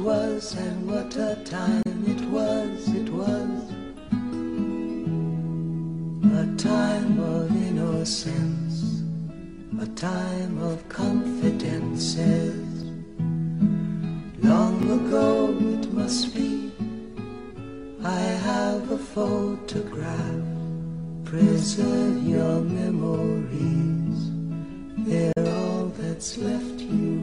was, and what a time it was, a time of innocence, a time of confidences. Long ago it must be, I have a photograph. Preserve your memories, they're all that's left you.